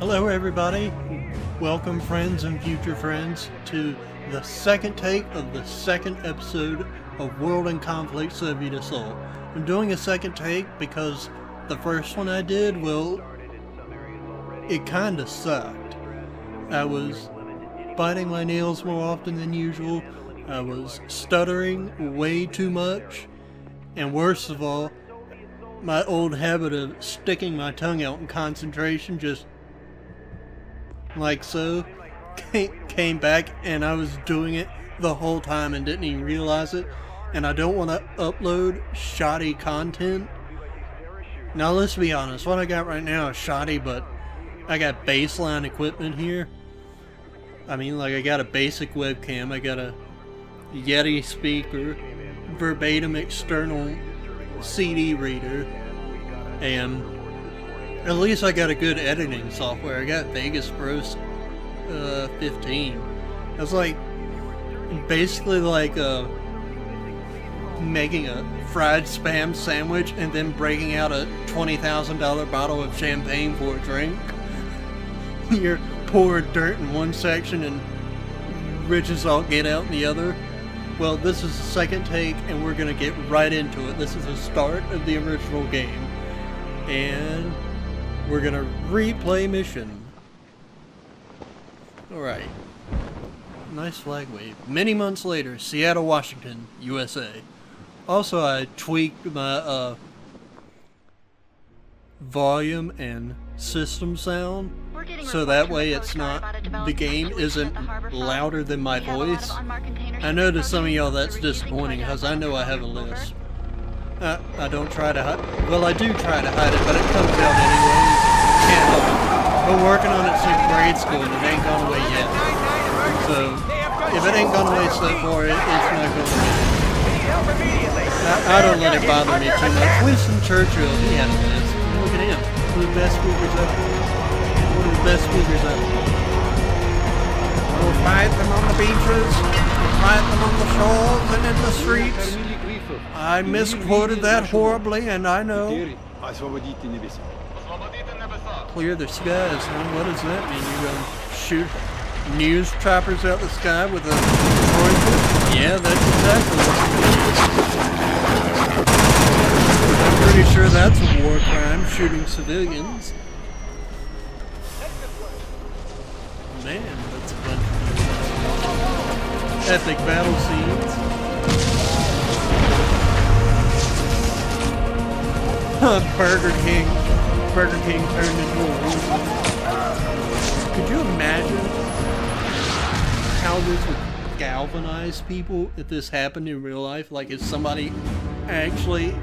Hello everybody, welcome friends and future friends to the second take of the second episode of World in Conflict Soviet Assault. I'm doing a second take because the first one I did, well, it kinda sucked. I was biting my nails more often than usual, I was stuttering way too much, and worst of all, my old habit of sticking my tongue out in concentration just like so came back, and I was doing it the whole time and didn't even realize it, and I don't want to upload shoddy content. Now let's be honest, what I got right now is shoddy, but I got baseline equipment here. I mean, like, I got a basic webcam, I got a Yeti speaker, verbatim external CD reader, and at least I got a good editing software. I got Vegas Pro 15. That's like basically like making a fried spam sandwich and then breaking out a $20,000 bottle of champagne for a drink. You're poor dirt in one section and rich as all get out in the other. Well, this is the second take and we're gonna get right into it. This is the start of the original game and we're gonna replay mission. Alright. Nice flag wave. Many months later, Seattle, Washington, USA. Also, I tweaked my volume and system sound so that way it's not, the game isn't louder than my voice. I know to some of y'all that's disappointing because I know I have a lisp. I don't try to hide, well, I do try to hide it, but it comes out anyway. Can't help it. We're working on it since grade school and it ain't gone away yet. So if it ain't gone away so far, it's not going to be. I don't let it bother me too much. Winston Churchill, he had a lisp. Look at him. One of the best speakers ever. One of the best speakers ever. We'll fight them on the beaches, we'll fight them on the shores and in the streets. I misquoted that horribly, and I know. Clear the skies, man. What does that mean? You're gonna shoot news trappers out the sky with a rifle? Yeah, that's exactly what I'm pretty sure that's a war crime, shooting civilians. Man, that's a bunch of epic battle scenes. Burger King turned into a wolf. Could you imagine how this would galvanize people if this happened in real life? Like if somebody actually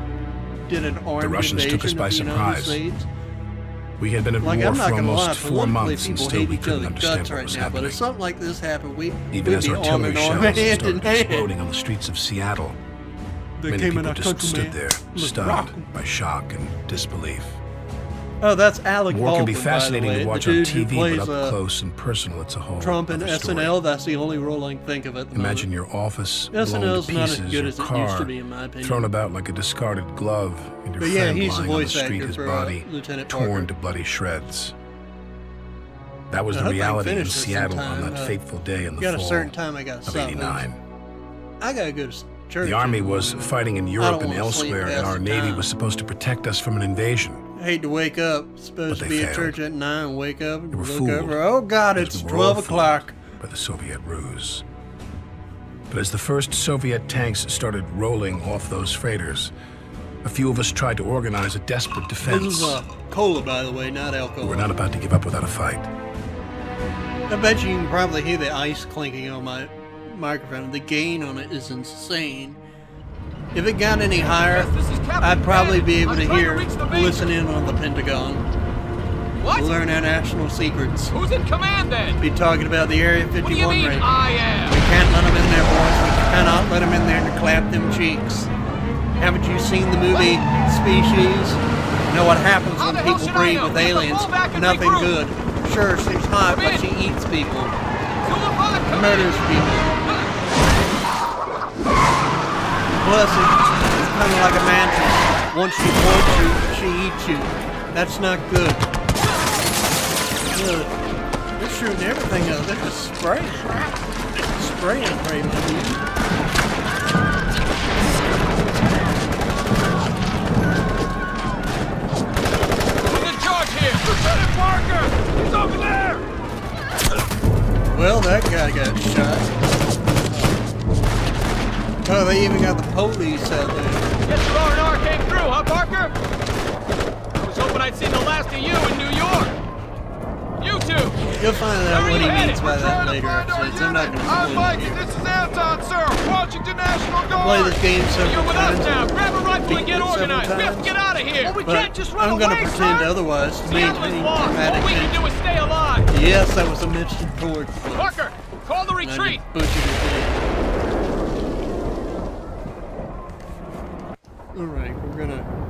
did an armed invasion of the Russians took us by surprise. States? We had been at war for almost 4 months and still we couldn't understand what was happening. But if something like this happened, even as artillery shells started exploding on the streets of Seattle, many people just stood there, stunned by shock and disbelief. Oh, that's Alec Baldwin. War can be fascinating to watch on TV, but up close and personal, it's a whole Trump and SNL, that's the only role I can think of at the moment. Imagine your office blown to pieces, your car thrown about like a discarded glove, and your friend lying on the street, his body torn to bloody shreds. That was the reality in Seattle on that fateful day in the fall of '89. I gotta go to Church. The army was fighting in Europe and elsewhere, and our navy was supposed to protect us from an invasion. I hate to wake up. It's supposed to be failed. At church at 9 and wake up and look over. Oh God, it's 12 o'clock. By the Soviet ruse. But as the first Soviet tanks started rolling off those freighters, a few of us tried to organize a desperate defense. This is cola, by the way, not alcohol. We were not about to give up without a fight. I bet you can probably hear the ice clinking on my microphone. The gain on it is insane. If it got any higher, I'd probably be able to hear, listen in on the Pentagon. What? Learn our national secrets. Who's in command then? Be talking about the Area 51 raid. What do you mean, I am? We can't let them in there, boys. We cannot let them in there to clap them cheeks. Haven't you seen the movie Species? You know what happens when people breed with aliens? Nothing good. Sure, she's hot, but she eats people. Murders people. Plus, it's kind of like a mantis. Once she wants you, she eats you. That's not good. They're shooting everything up. They're just spraying. Spraying, dude. Lieutenant Parker! He's over there! Well, that guy got shot. Oh, they even got the police out there. Guess your R&R came through, huh, Parker? I was hoping I'd seen the last of you in New York. You two! You'll find out what he means by that later, so I'm not going to I'm Mikey, this is Anton, sir! Washington National Guard! Play this game several times. You're with us now! Grab a rifle and get organized! We have to get out of here! Well, we can't just run away, sir! I'm going to pretend otherwise to maintain dramatic tension. All we can do is stay alive! Yes, that was a mention toward Flint. Parker, call the retreat! I just butchered his name. Alright, we're going to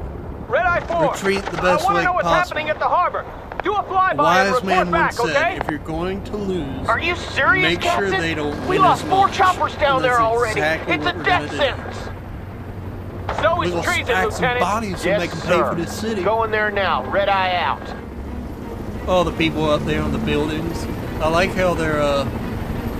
retreat the best way possible. I want to know what's happening at the harbor. Do a flyby and report back, okay? If you're going to lose, are you serious, make sure they don't win. We lost four choppers down there already. It's a death sentence. So is treason, Lieutenant. Yes, sir. Go in there now. Red Eye out. All the people up there on the buildings. I like how they're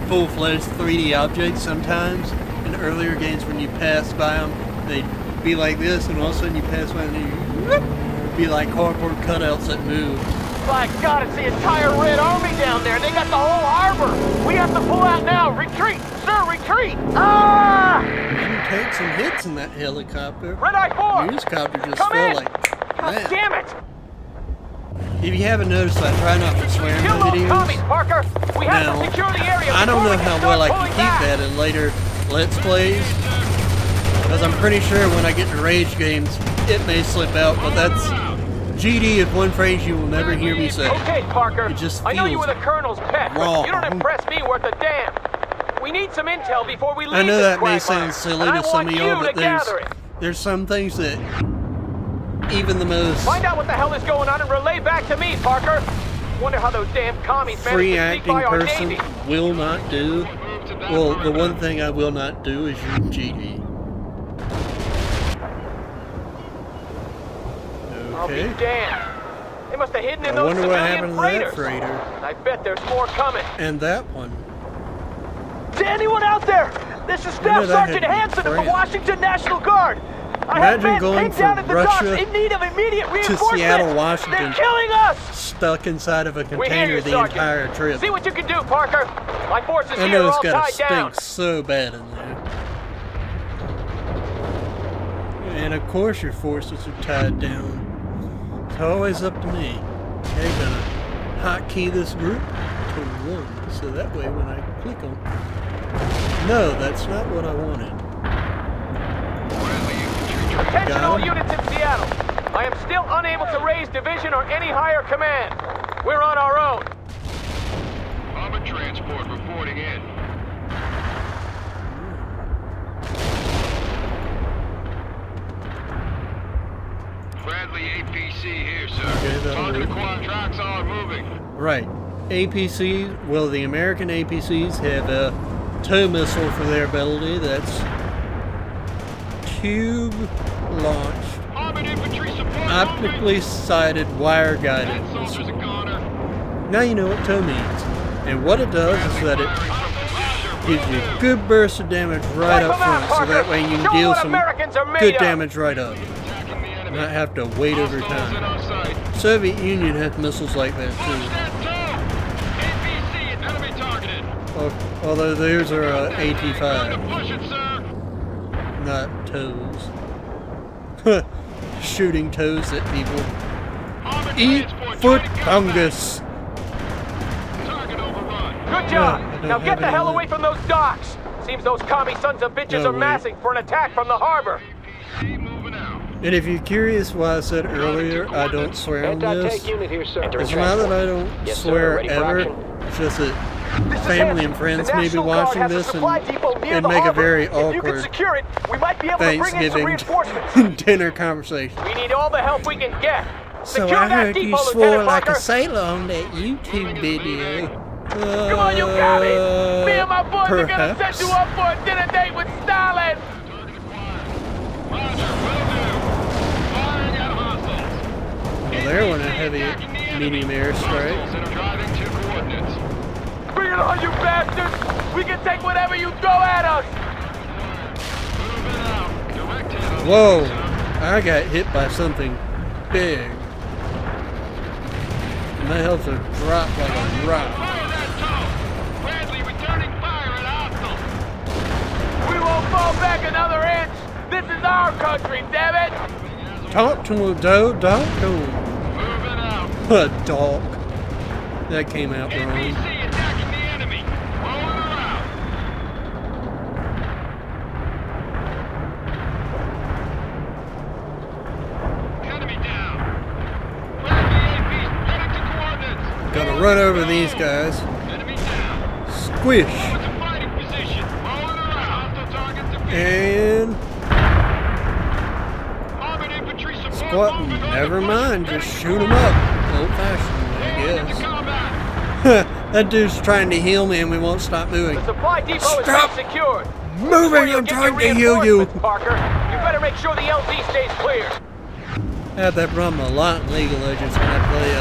full-fledged 3D objects sometimes. In earlier games, when you pass by them, they'd be like this, and all of a sudden you pass by them and they'd be like cardboard cutouts that move. By God, it's the entire Red Army down there. They got the whole harbor. We have to pull out now. Retreat, sir, retreat. Ah! You take some hits in that helicopter. Red Eye 4! The helicopter just fell like, man. Damn it! If you haven't noticed, I try not to swear in my videos. Commies, Parker. We have to secure the area. I don't know how well I can keep that in later Let's Plays, because I'm pretty sure when I get to rage games, it may slip out, but that's... GD is one phrase you will never hear me say. Okay, Parker. It just feels I know you were the colonel's pet, but you don't impress me worth a damn. We need some intel before we leave. I know that may sound silly to some of y'all, but there's some things that even the most find out what the hell is going on and relay back to me, Parker. Wonder how those damn commies managed to sneak by our Navy. Free acting person will not do. Well, the one thing I will not do is use GD. Okay. I'll be damned. They must have hidden in those civilian freighters. I bet there's more coming. And that one. To anyone out there, this is Staff Sergeant Hanson of the Washington National Guard. I have been pinned down at the docks in need of immediate reinforcements. To Seattle, Washington. They're killing us. Stuck inside of a container the entire trip. See what you can do, Parker. My forces here are all tied down. I know it's got to stink so bad in there. And of course your forces are tied down. Always up to me. Okay, gonna hotkey this group to 1, so that way when I click on... No, that's not what I wanted. Attention all units in Seattle. I am still unable to raise division or any higher command. We're on our own. Bomber transport reporting in. Bradley APC here, sir. Okay, target acquired tracks are moving. Right. APC, well, the American APCs have a tow missile for their ability. That's tube launched, optically sighted, wire guided. Now you know what tow means. And what it does is that it gives you a good burst of damage right up front, so that way you can deal some good damage right up. Not have to wait over time. Soviet Union had missiles like that too. Although theirs are AT-5, not toes. Shooting toes at people. Eat foot fungus. Good job. Now get the hell away from those docks. Seems those commie sons of bitches are massing for an attack from the harbor. And if you're curious why I said earlier I don't swear on this, it's not that I don't swear ever, it's just that family and friends may be watching this and make a very awkward Thanksgiving dinner conversation. We need all the help we can get. So I heard you swore like a sailor on that YouTube video. Come on, you got it! Me and my boys are gonna set you up for a dinner date with Stalin! Well, they're on a heavy medium airstrike. on, you bastards! We can take whatever you throw at us! Whoa! I got hit by something big. And that helps her drop like a rock. Bradley, returning fire at Arsenal. We won't fall back another inch! This is our country, damn it! Talk to a dog? A dog. That came out wrong. NBC attacking the enemy. Roll it around. Enemy down. Flag the APs, heading to coordinates. Gotta run over these guys. Enemy down. Squish. Forward to fighting position. Roll it around. Hostile target defeated. And armored infantry support. Never mind. Just shoot them up. Old fashioned, I guess. That dude's trying to heal me and we won't stop moving. The supply depot is not secured. Moving, I'm trying to heal you. Parker, you better make sure the LZ stays clear. I had that problem a lot in League of Legends when I play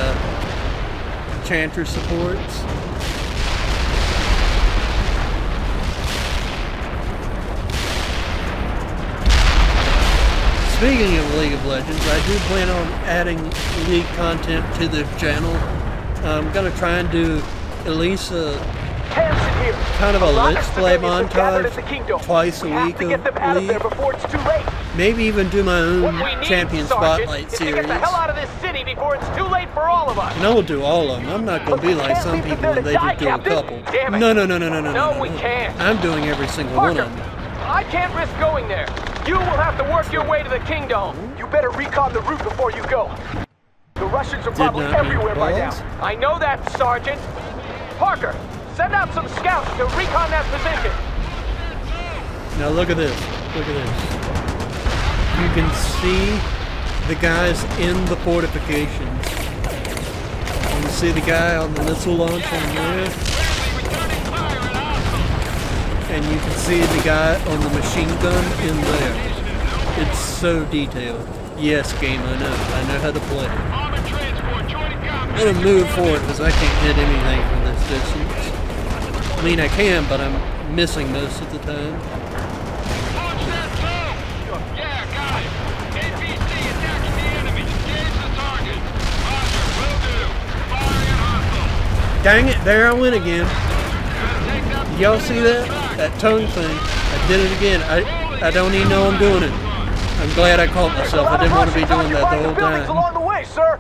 Chanter supports. Speaking of League of Legends, I do plan on adding League content to the channel. I'm going to try and do at least a kind of a let's play montage twice a week of League. Maybe even do my own Champion Spotlight series. And I will do all of them. I'm not going to be like some people when they just do a couple. No, we can't. I'm doing every single one of them. I can't risk going there. You will have to work your way to the Kingdome. You better recon the route before you go. The Russians are probably everywhere by now. I know that, Sergeant. Parker, send out some scouts to recon that position. Now look at this. Look at this. You can see the guys in the fortifications. You can see the guy on the missile launcher there. And you can see the guy on the machine gun in there. It's so detailed. Yes, game, I know. I know how to play. I'm gonna move forward because I can't hit anything from this distance. I mean, I can, but I'm missing most of the time. Yeah, got it. NBC attacking the enemy. Engage the target. Roger, will do. Fire and hostile. Dang it! There I went again. Y'all see that? That tongue thing. I did it again. I don't even know I'm doing it. I'm glad I caught myself. I didn't want to be doing that the whole time. Along the way, sir.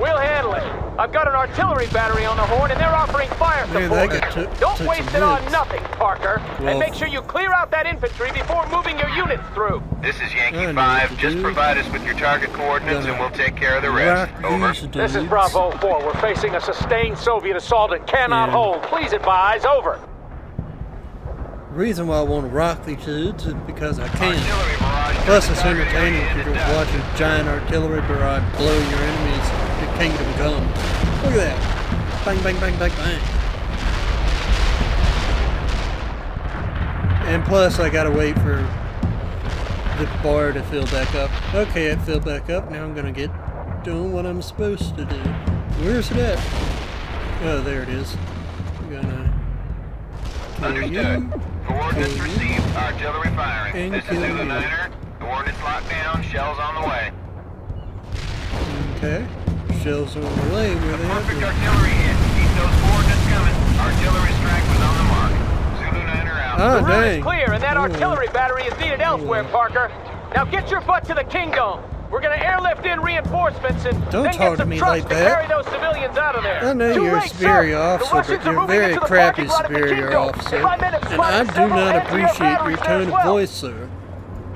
We'll handle it. I've got an artillery battery on the horn, and they're offering fire support. Don't waste it on nothing, Parker. And make sure you clear out that infantry before moving your units through. This is Yankee 5. Just provide us with your target coordinates, and we'll take care of the rest. Over. This is Bravo 4. We're facing a sustained Soviet assault and cannot hold. Please advise. Over. The reason why I want to rock these dudes is because I can. Plus, it's entertaining if you're just watching a giant artillery barrage blow your enemies. Kingdom come. Look at that. Bang, bang, bang, bang, bang. And plus, I gotta wait for the bar to fill back up. Okay, it filled back up. Now I'm gonna get doing what I'm supposed to do. Where's it at? Oh, there it is. I'm gonna. Understood. Coordinates received. Artillery firing. This is Zulu Niner. Coordinates locked down. Shells on the way. Okay. Shells on the way. Perfect artillery hit. Keep those coordinates coming. Artillery strike was on the mark. Zulu Niner out. Oh, the route is clear, and that artillery battery is needed elsewhere, Parker. Now get your butt to the Kingdome. We're gonna airlift in reinforcements and then get some trucks to carry those civilians out of there. I know you're a superior officer, but you're a very crappy superior officer, and I do not appreciate your tone of voice, sir.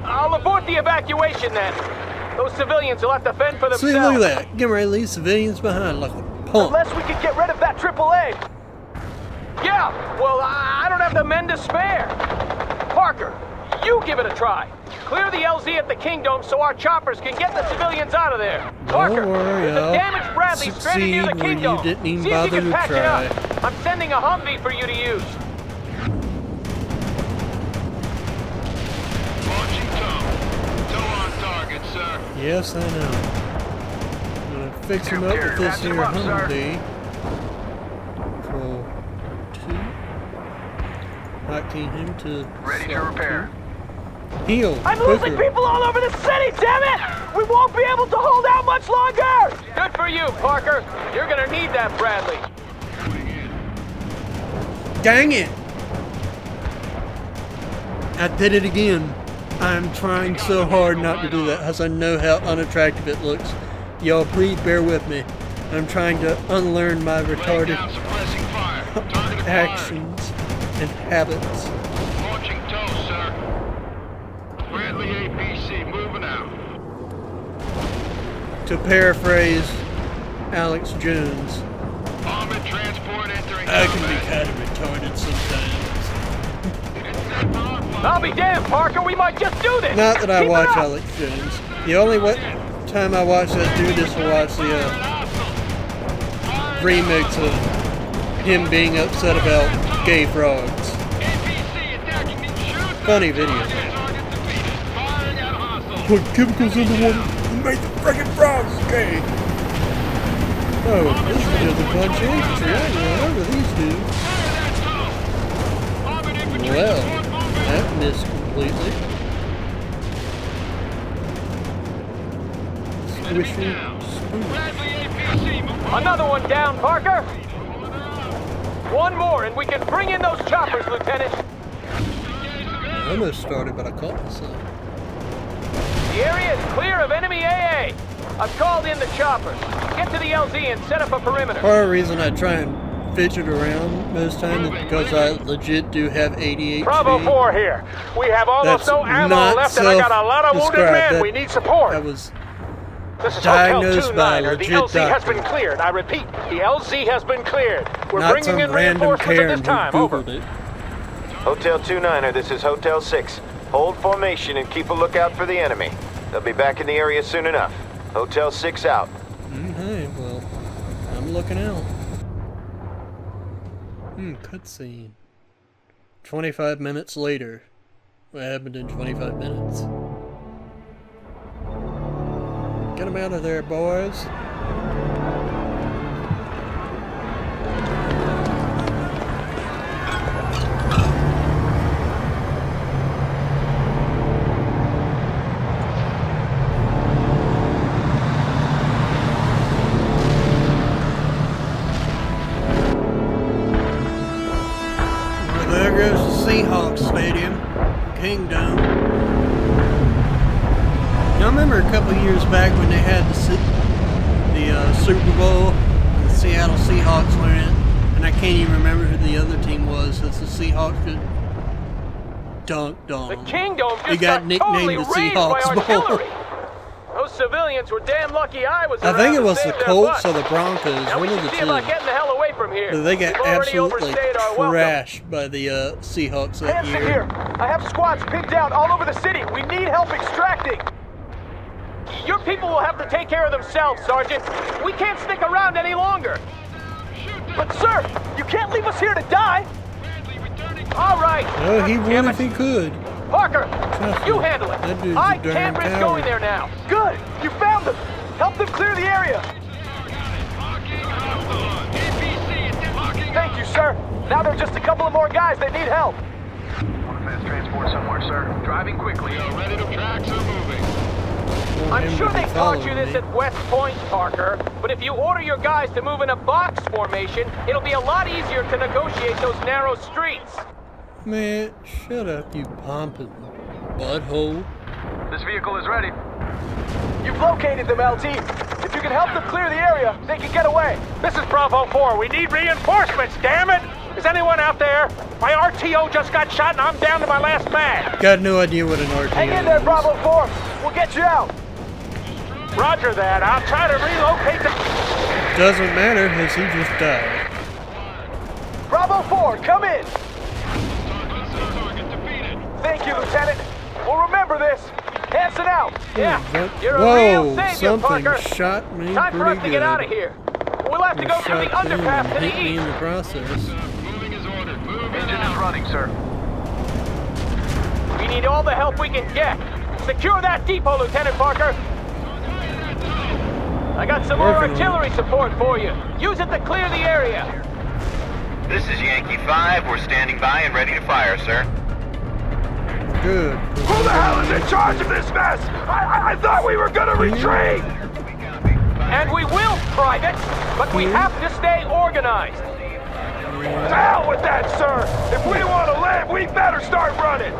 I'll abort the evacuation then. Those civilians will have to fend for themselves. See, look at that. Get ready to leave civilians behind like a punk. Unless we could get rid of that AAA. Yeah, well, I don't have the men to spare. Parker, you give it a try. Clear the LZ at the Kingdome so our choppers can get the civilians out of there. Parker, there's a damaged Bradley stranded near the Kingdome. See if you can patch it up. I'm sending a Humvee for you to use. Yes, I know. I'm gonna fix him up with this here Humvee. Cool. Rocking him to... Ready to repair. Heal! I'm losing people all over the city, damn it! We won't be able to hold out much longer! Good for you, Parker! You're gonna need that, Bradley! Dang it! I did it again. I'm trying so hard not to do that because I know how unattractive it looks. Y'all, please bear with me. I'm trying to unlearn my retarded actions and habits. Launching tow, sir. Bradley APC moving out. To paraphrase Alex Jones, I can be kind of retarded sometimes. I'll be damned, Parker. We might just do this. Not that I watch Alex Jones. The only time I watch that dude is to watch the remix of him being upset about gay frogs. Funny video. Put chemicals in the water and made the freaking frogs gay. Oh, this is a bunch of infantry. I don't know these dudes. Well, that missed completely. Squishy. Another one down, Parker! One more and we can bring in those choppers, Lieutenant! I almost started, but I caught myself. The area is clear of enemy AA! I've called in the choppers. Get to the LZ and set up a perimeter. Part of the reason I try and fidget around most times is because I legit do have ADHD. Bravo 4 here! We have almost no ammo left and I got a lot of wounded men! We need support! That was... This is Hotel 29er. The LZ has been cleared. I repeat, the LZ has been cleared. We're bringing in reinforcements at this time. Over. Hotel 29er, this is Hotel 6. Hold formation and keep a lookout for the enemy. They'll be back in the area soon enough. Hotel 6 out. Okay, well, I'm looking out. Cutscene. 25 minutes later. What happened in 25 minutes? Get them out of there, boys. Well, there goes the Seahawks Stadium, Kingdome. I remember a couple years back when they had the Super Bowl, the Seattle Seahawks were in it, and I can't even remember who the other team was, since the Seahawks could dunked on. The Kingdome just got nicknamed the Seahawks Bowl. Those civilians were damn lucky I was around. I think it was the Colts or the Broncos, one of the two. But they got absolutely thrashed by the Seahawks that year. Here. I have squads picked out all over the city. We need help extracting. Your people will have to take care of themselves, Sergeant. We can't stick around any longer. But, sir, you can't leave us here to die. All right. Well, he would if he could. Parker, you handle it. I can't risk going there now. Good. You found them. Help them clear the area. Thank you, sir. Now there are just a couple of more guys that need help. Mass transport somewhere, sir. Driving quickly. Ready to track, so moving. I'm sure they taught you this at West Point, Parker, but if you order your guys to move in a box formation, it'll be a lot easier to negotiate those narrow streets. Man, shut up, you pompous butthole. This vehicle is ready. You've located them, LT. If you can help them clear the area, they can get away. This is Bravo 4. We need reinforcements, damn it! Is anyone out there? My RTO just got shot and I'm down to my last man. Got no idea what an RTO is. Hang in there, Bravo 4. We'll get you out. Roger that. I'll try to relocate the... Doesn't matter, because he just died. Bravo 4, come in. Thank you, Lieutenant. We'll remember this. Hanson out. Yeah, you're a real savior, Parker. Shot me Time for us to get out of here. We'll have to go through the underpass to the east. In the process. Engine is running, sir. We need all the help we can get. Secure that depot, Lieutenant Parker. I got some more artillery support for you. Use it to clear the area. This is Yankee 5. We're standing by and ready to fire, sir. Good. Who the hell is in charge of this mess? I thought we were gonna retreat! And we will, Private, but we have to stay organized. To hell with that, sir! If we want to live, we better start running!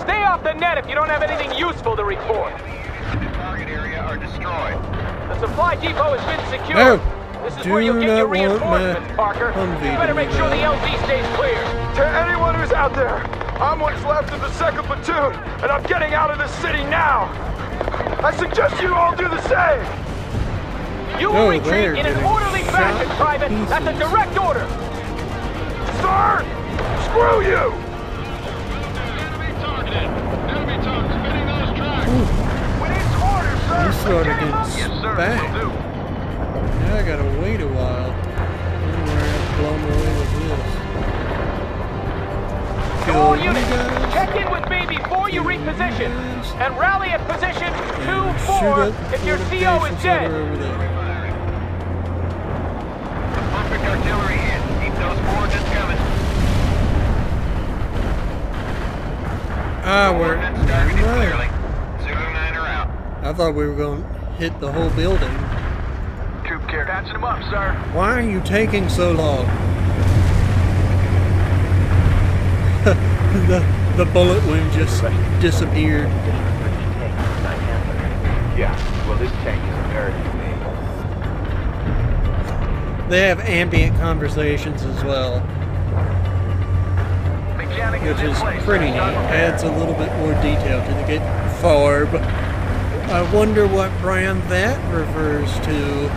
Stay off the net if you don't have anything useful to report. The target area are destroyed. The supply depot has been secured. This is where you get your reinforcements, Parker. You better make sure the LZ stays clear. To anyone who's out there, I'm what's left of the 2nd Platoon, and I'm getting out of this city now. I suggest you all do the same. You will retreat in an orderly fashion, Private. That's a direct order. Sir, screw you. Enemy targeted. Enemy target spinning those tracks. When it's ordered, sir. You started getting spanked. I gotta wait a while. I'm gonna have to blow my way with this. To all units, check in with me before you reposition, and rally at position 2-4 if your CO is dead. Perfect artillery in. Keep those forces coming. Ah, we're clearly. 09 are out. I thought we were gonna hit the whole building. Patching them up, sir. Why are you taking so long? the bullet wound just disappeared. Yeah, well, this tank is very. They have ambient conversations as well, which is pretty neat. Adds a little bit more detail to the farb. I wonder what brand that refers to.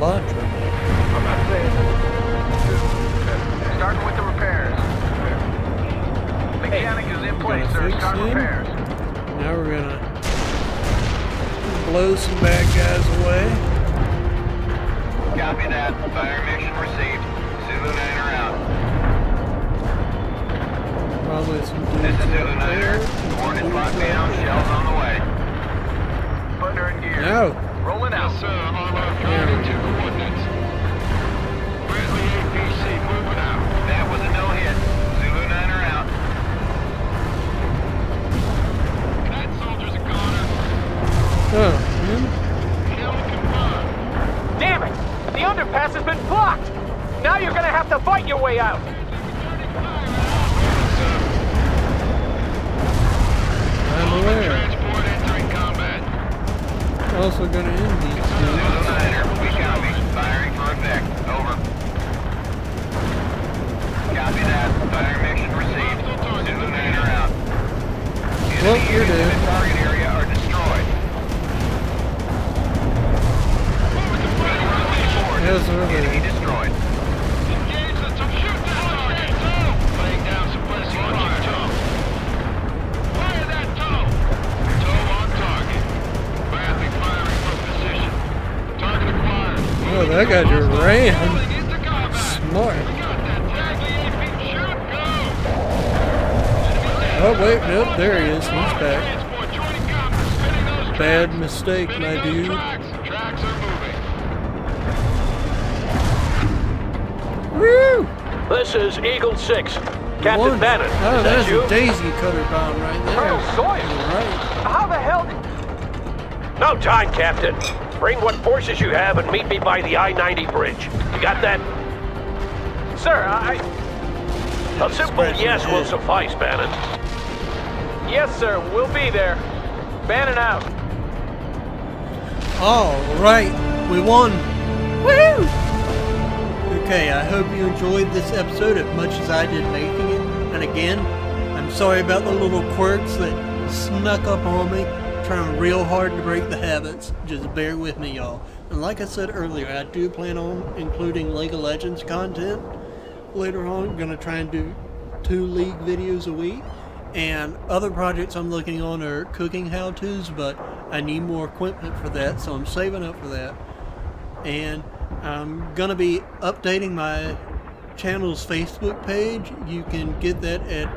Launch. I'm not saying. Starting with the repairs. Mechanic is in place, sir. Start repairs. Now we're gonna blow some bad guys away. Copy that. Fire mission received. Zulu 9 are out. Probably some dudes. This is Zulu 9er. Coordinates locked down. Shells on the way. Thunder in gear. No. Rolling out. Yes, sir. I'm on counting to coordinates. Where's the APC moving out? That was a no-hit. Zulu 9 are out. That soldier's a goner. Oh, kill confirmed. Damn it! The underpass has been blocked! Now you're gonna have to fight your way out! I'm aware. Also gonna end these two. We copy. Firing for effect. Over. Copy that. Fire mission received. Zulu 9 are out. Well, you're dead. The target area are destroyed. Yes, sir. Enemy destroyed. Engage the top. Shoot that target. Laying down suppressing fire. Fire that toe. Toe on target. Oh, that guy just ran. Smart. Oh, wait, nope, there he is. He's back. Bad mistake, my dude. Woo! This is Eagle 6. Captain Bannon. Oh, that's a daisy cutter bomb right there. Colonel Sawyer. How the hell did... No time, Captain. Bring what forces you have and meet me by the I-90 bridge. You got that? Sir, A simple yes will suffice, Bannon. Yes, sir. We'll be there. Bannon out. All right. We won. Woo! Okay, I hope you enjoyed this episode as much as I did making it. And again, I'm sorry about the little quirks that snuck up on me. Trying real hard to break the habits. Just bear with me, y'all. And like I said earlier, I do plan on including League of Legends content later on. I'm going to try and do 2 League videos a week. And other projects I'm looking on are cooking how-tos, but I need more equipment for that, so I'm saving up for that. And I'm going to be updating my channel's Facebook page. You can get that at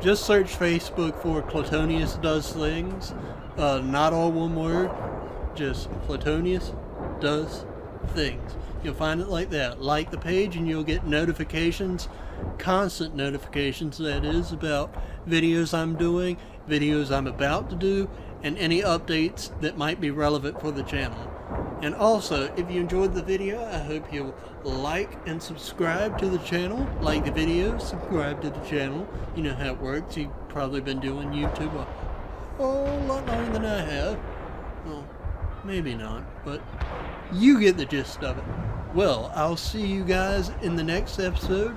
Just search Facebook for Claytonius Does Things. Not all one word, just Claytonius Does Things. You'll find it like that. Like the page and you'll get notifications, constant notifications that is, about videos I'm doing, videos I'm about to do, and any updates that might be relevant for the channel. And also, if you enjoyed the video, I hope you'll like and subscribe to the channel. Like the video, subscribe to the channel. You know how it works. You've probably been doing YouTube a whole lot longer than I have. Well, maybe not, but you get the gist of it. Well, I'll see you guys in the next episode.